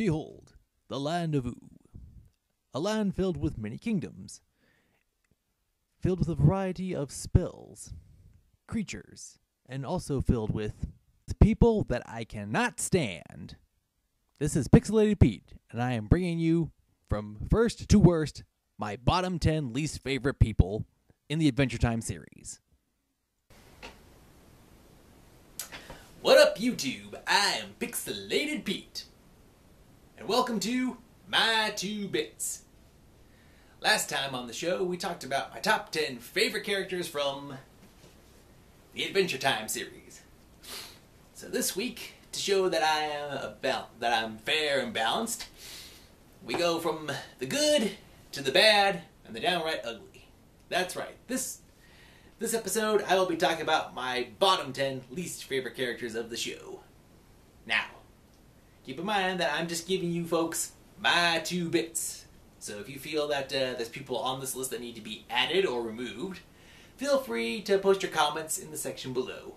Behold, the land of Oo, a land filled with many kingdoms, filled with a variety of spells, creatures, and also filled with people that I cannot stand. This is Pixelated Pete, and I am bringing you, from first to worst, my bottom 10 least favorite people in the Adventure Time series. What up, YouTube? I am Pixelated Pete, and welcome to My Two Bits. Last time on the show, we talked about my top 10 favorite characters from the Adventure Time series. So this week, to show that I am that I'm fair and balanced, we go from the good to the bad and the downright ugly. That's right. This episode, I will be talking about my bottom 10 least favorite characters of the show. Now, keep in mind that I'm just giving you folks my two bits. So if you feel that there's people on this list that need to be added or removed, feel free to post your comments in the section below.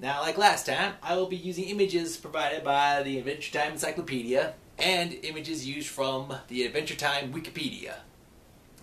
Now, like last time, I will be using images provided by the Adventure Time Encyclopedia and images used from the Adventure Time Wikipedia.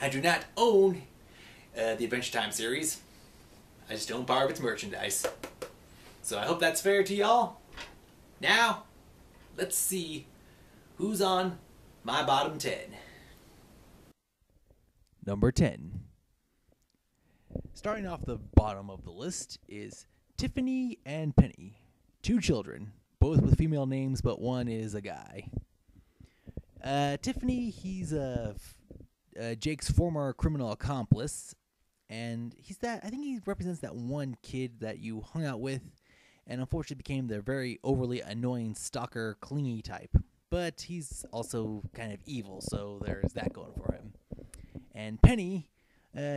I do not own the Adventure Time series. I just own part of its merchandise. So I hope that's fair to y'all. Now, let's see who's on my bottom 10. Number 10. Starting off the bottom of the list is Tiffany and Penny. Two children, both with female names, but one is a guy. Tiffany, he's Jake's former criminal accomplice. And he's I think he represents that one kid that you hung out with and unfortunately became the very overly annoying stalker, clingy type. But he's also kind of evil, so there's that going for him. And Penny,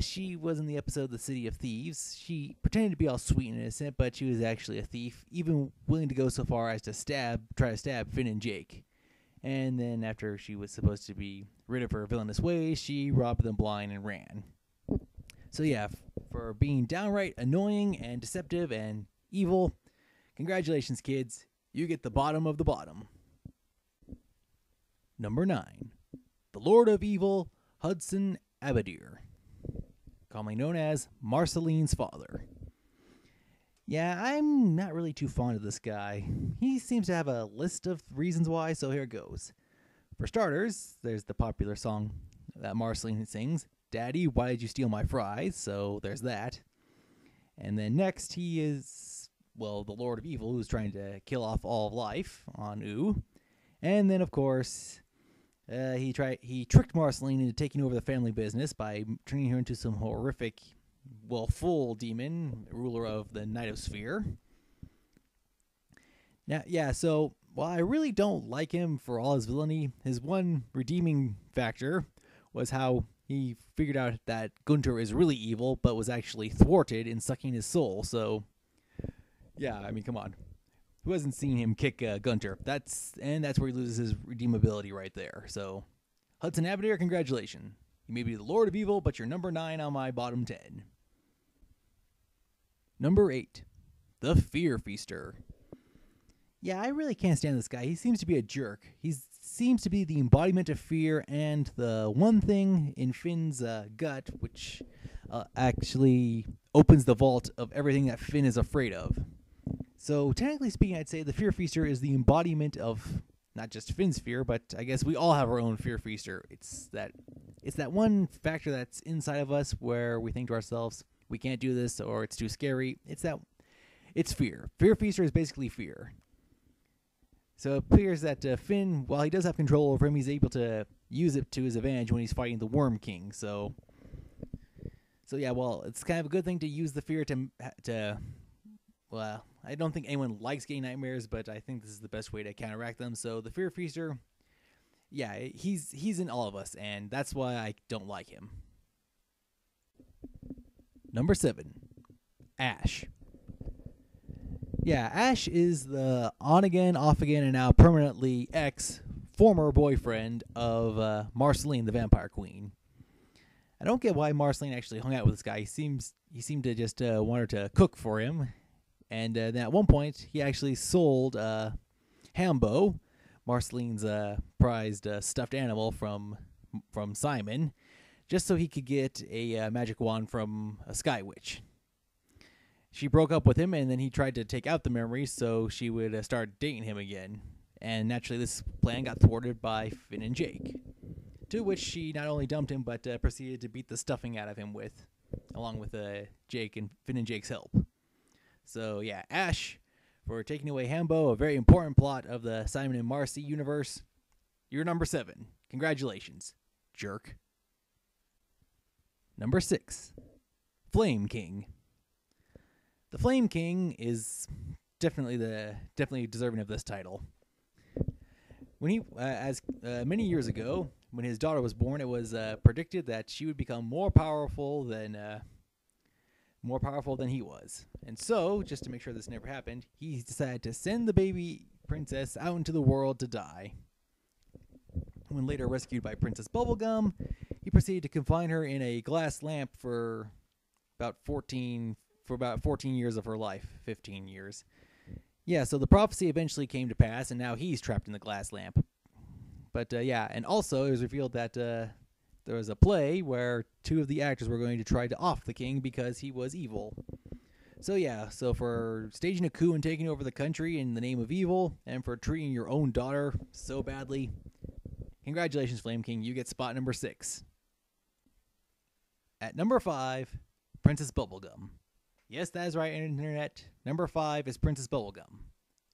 she was in the episode The City of Thieves. She pretended to be all sweet and innocent, but she was actually a thief, even willing to go so far as to try to stab Finn and Jake. And then after she was supposed to be rid of her villainous ways, she robbed them blind and ran. So yeah, for being downright annoying and deceptive and evil, congratulations, kids. You get the bottom of the bottom. Number 9. The Lord of Evil, Hunson Abadeer, commonly known as Marceline's father. Yeah, I'm not really too fond of this guy. He seems to have a list of reasons why, so here goes. For starters, there's the popular song that Marceline sings, "Daddy, why did you steal my fries?" So there's that. And then next, he is, well, the Lord of Evil, who's trying to kill off all of life on Oo. And then, of course, he tricked Marceline into taking over the family business by turning her into some horrific, well, full demon, ruler of the Nightosphere. Now, yeah, so while I really don't like him for all his villainy, his one redeeming factor was how he figured out that Gunter is really evil, but was actually thwarted in sucking his soul. So, yeah, I mean, come on. Who hasn't seen him kick Gunter? That's where he loses his redeemability right there. So, Hunson Abadeer, congratulations. You may be the Lord of Evil, but you're number 9 on my bottom 10. Number 8. The Fear Feaster. Yeah, I really can't stand this guy. He seems to be a jerk. He seems to be the embodiment of fear and the one thing in Finn's gut, which actually opens the vault of everything that Finn is afraid of. So, technically speaking, I'd say the Fear Feaster is the embodiment of not just Finn's fear, but I guess we all have our own Fear Feaster. It's that one factor that's inside of us where we think to ourselves, we can't do this, or it's too scary. It's fear. Fear Feaster is basically fear. So it appears that Finn, while he does have control over him, he's able to use it to his advantage when he's fighting the Worm King. So yeah, well, it's kind of a good thing to use the fear Well, I don't think anyone likes getting nightmares, but I think this is the best way to counteract them. So the Fear Feaster, yeah, he's in all of us, and that's why I don't like him. Number 7, Ash. Yeah, Ash is the on-again, off-again, and now permanently ex-former boyfriend of Marceline, the Vampire Queen. I don't get why Marceline actually hung out with this guy. He seemed to just want her to cook for him. And then at one point, he actually sold Hambo, Marceline's prized stuffed animal from Simon, just so he could get a magic wand from a Sky Witch. She broke up with him, and then he tried to take out the memories so she would start dating him again. And naturally, this plan got thwarted by Finn and Jake, to which she not only dumped him, but proceeded to beat the stuffing out of him with, along with Jake and Finn and Jake's help. So yeah, Ash, for taking away Hambo, a very important plot of the Simon and Marcy universe. You're number 7. Congratulations, jerk. Number 6, Flame King. The Flame King is definitely deserving of this title. When he, many years ago, when his daughter was born, it was predicted that she would become more powerful than he was. And so, just to make sure this never happened, he decided to send the baby princess out into the world to die. When later rescued by Princess Bubblegum, he proceeded to confine her in a glass lamp for about 14 years of her life, 15 years. Yeah, so the prophecy eventually came to pass, and now he's trapped in the glass lamp. But yeah, and also it was revealed that there was a play where 2 of the actors were going to try to off the king because he was evil. So yeah, so for staging a coup and taking over the country in the name of evil, and for treating your own daughter so badly, congratulations, Flame King, you get spot number 6. At number 5, Princess Bubblegum. Yes, that is right, Internet. Number 5 is Princess Bubblegum.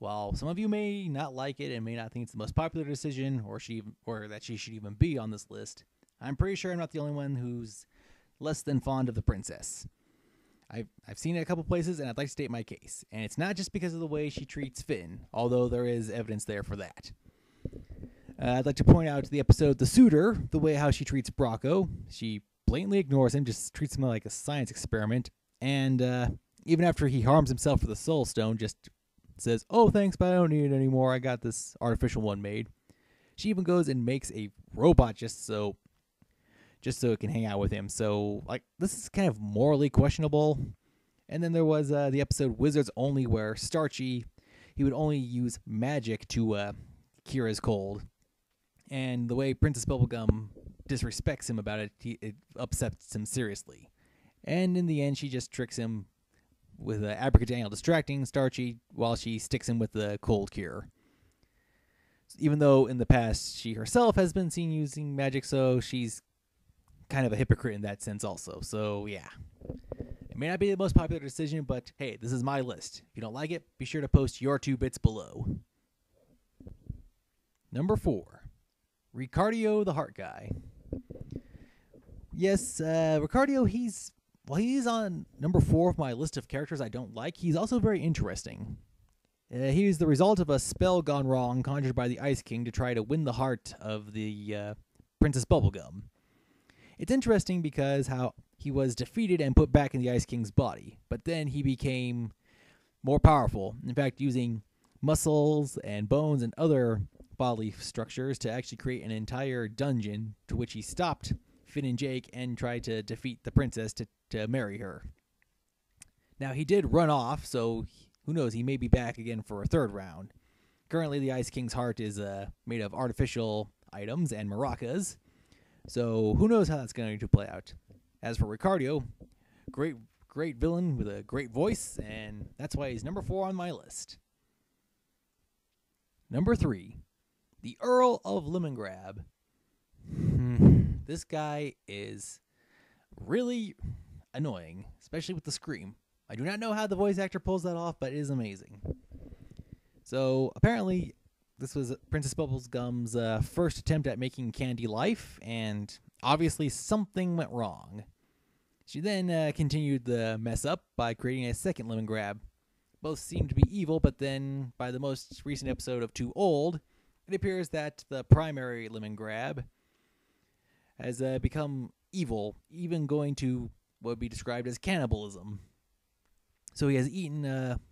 While some of you may not like it and may not think it's the most popular decision, or that she should even be on this list, I'm pretty sure I'm not the only one who's less than fond of the princess. I've seen it a couple places, and I'd like to state my case. And it's not just because of the way she treats Finn, although there is evidence there for that. I'd like to point out the episode The Suitor, the way how she treats Brocco. She blatantly ignores him, just treats him like a science experiment. And even after he harms himself with the Soul Stone, just says, "Oh, thanks, but I don't need it anymore. I got this artificial one made." She even goes and makes a robot just so it can hang out with him. So, like, this is kind of morally questionable. And then there was the episode Wizards Only, where Starchy, he would only use magic to cure his cold. And the way Princess Bubblegum disrespects him about it, it upsets him seriously. And in the end, she just tricks him with Abracadaniel distracting Starchy while she sticks him with the cold cure. Even though in the past she herself has been seen using magic, so she's kind of a hypocrite in that sense also. So yeah, it may not be the most popular decision, but hey, this is my list. If you don't like it, be sure to post your 2 bits below. Number 4, Ricardio the Heart Guy. Yes, Ricardio, he's on number 4 of my list of characters I don't like. He's also very interesting. He is the result of a spell gone wrong conjured by the Ice King to try to win the heart of the Princess Bubblegum. It's interesting because how he was defeated and put back in the Ice King's body, but then he became more powerful, in fact using muscles and bones and other bodily structures to actually create an entire dungeon, to which he stopped Finn and Jake and tried to defeat the princess to marry her. Now, he did run off, so who knows, he may be back again for a 3rd round. Currently, the Ice King's heart is made of artificial items and maracas, so who knows how that's going to play out. As for Ricardio, great villain with a great voice, and that's why he's number 4 on my list. Number 3, the Earl of Lemongrab. This guy is really annoying, especially with the scream. I do not know how the voice actor pulls that off, but it is amazing. So apparently, this was Princess Bubblegum's first attempt at making Candy Life, and obviously something went wrong. She then continued the mess up by creating a second Lemongrab. Both seem to be evil, but then by the most recent episode of Too Old, it appears that the primary Lemongrab has become evil, even going to what would be described as cannibalism. So he has eaten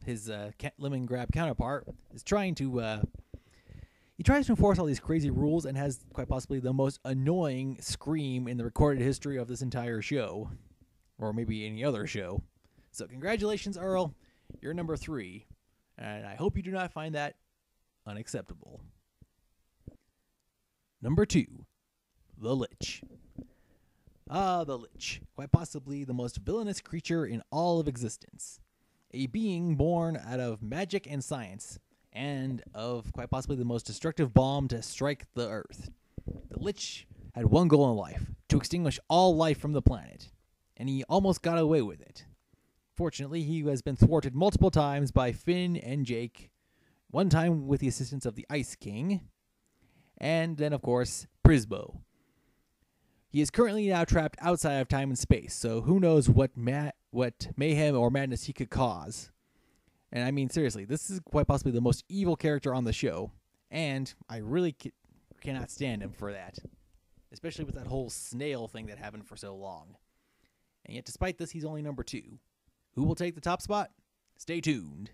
his Lemongrab counterpart, is trying to he tries to enforce all these crazy rules, and has quite possibly the most annoying scream in the recorded history of this entire show, or maybe any other show. So congratulations, Earl, you're number 3, and I hope you do not find that unacceptable. Number 2, the Lich. Ah, the Lich, quite possibly the most villainous creature in all of existence. A being born out of magic and science, and of quite possibly the most destructive bomb to strike the Earth. The Lich had one goal in life, to extinguish all life from the planet, and he almost got away with it. Fortunately, he has been thwarted multiple times by Finn and Jake, one time with the assistance of the Ice King, and then, of course, Prismo. He is currently now trapped outside of time and space, so who knows what mayhem or madness he could cause. And I mean, seriously, this is quite possibly the most evil character on the show, and I really cannot stand him for that, especially with that whole snail thing that happened for so long. And yet, despite this, he's only number 2. Who will take the top spot? Stay tuned.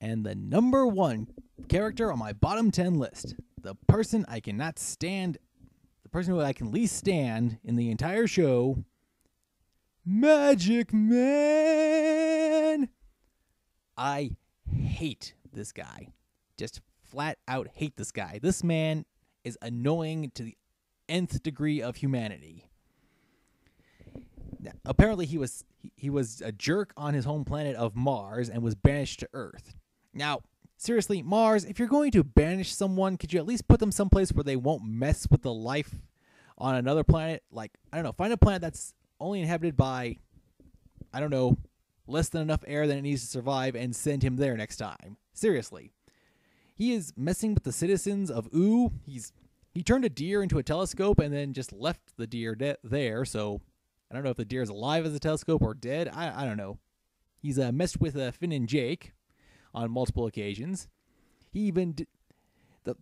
And the number 1 character on my bottom 10 list, the person who I can least stand in the entire show, Magic Man. I hate this guy. Just flat out hate this guy. This man is annoying to the nth degree of humanity. Apparently he was a jerk on his home planet of Mars and was banished to Earth. Now, seriously, Mars, if you're going to banish someone, could you at least put them someplace where they won't mess with the life on another planet? Like, I don't know, find a planet that's only inhabited by, I don't know, less than enough air that it needs to survive and send him there next time. Seriously. He is messing with the citizens of Ooh. He turned a deer into a telescope and then just left the deer there, so I don't know if the deer is alive as a telescope or dead. I don't know. He's messed with Finn and Jake on multiple occasions. He even the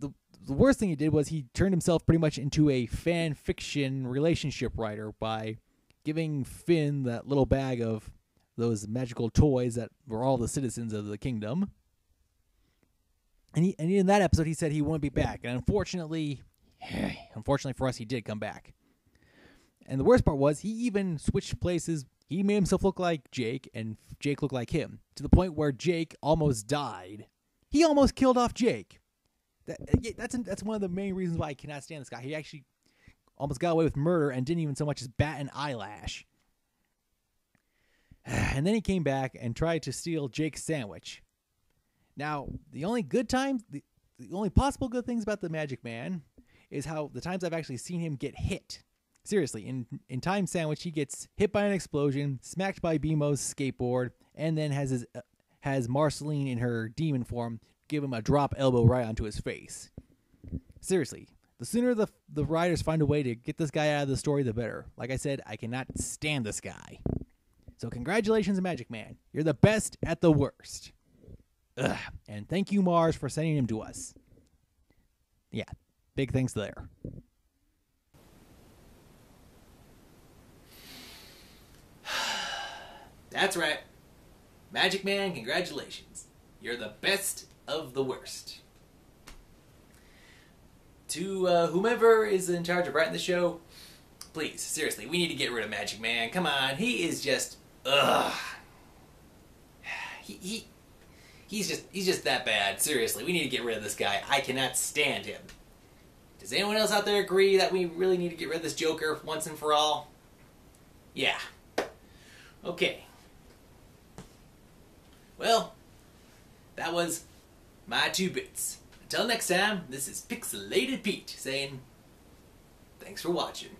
worst thing he did was he turned himself pretty much into a fan fiction relationship writer by giving Finn that little bag of those magical toys that were all the citizens of the kingdom. And in that episode, he said he wouldn't be back. And unfortunately for us, he did come back. And the worst part was he even switched places. He made himself look like Jake and Jake looked like him, to the point where Jake almost died. He almost killed off Jake. That's one of the main reasons why I cannot stand this guy. He actually almost got away with murder and didn't even so much as bat an eyelash. And then he came back and tried to steal Jake's sandwich. Now, the only possible good things about the Magic Man is how the times I've actually seen him get hit. Seriously, in Time Sandwich, he gets hit by an explosion, smacked by Bemo's skateboard, and then has Marceline in her demon form give him a drop elbow right onto his face. Seriously, the sooner the writers find a way to get this guy out of the story, the better. Like I said, I cannot stand this guy. So congratulations, Magic Man. You're the best at the worst. Ugh. And thank you, Mars, for sending him to us. Yeah, big thanks there. That's right. Magic Man, congratulations. You're the best of the worst. To whomever is in charge of writing the show, please, seriously, we need to get rid of Magic Man. Come on, he is just, ugh. He's just that bad. Seriously, we need to get rid of this guy. I cannot stand him. Does anyone else out there agree that we really need to get rid of this Joker once and for all? Yeah. Okay. Well, that was my 2 bits. Until next time, this is Pixelated Pete saying, thanks for watching.